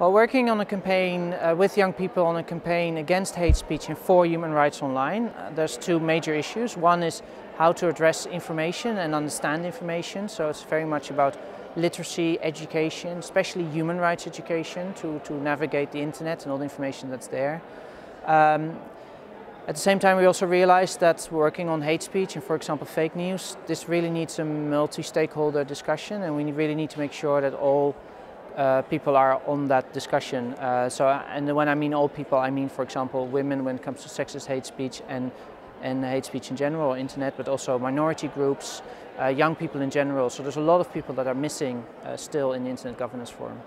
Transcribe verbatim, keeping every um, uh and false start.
Well, working on a campaign uh, with young people on a campaign against hate speech and for human rights online, uh, there's two major issues. One is how to address information and understand information. So it's very much about literacy, education, especially human rights education, to, to navigate the internet and all the information that's there. Um, At the same time, we also realized that working on hate speech and, for example, fake news, this really needs a multi-stakeholder discussion, and we really need to make sure that all uh, people are on that discussion. Uh, so, and when I mean all people, I mean, for example, women when it comes to sexist hate speech and, and hate speech in general, internet, but also minority groups, uh, young people in general. So there's a lot of people that are missing uh, still in the Internet Governance Forum.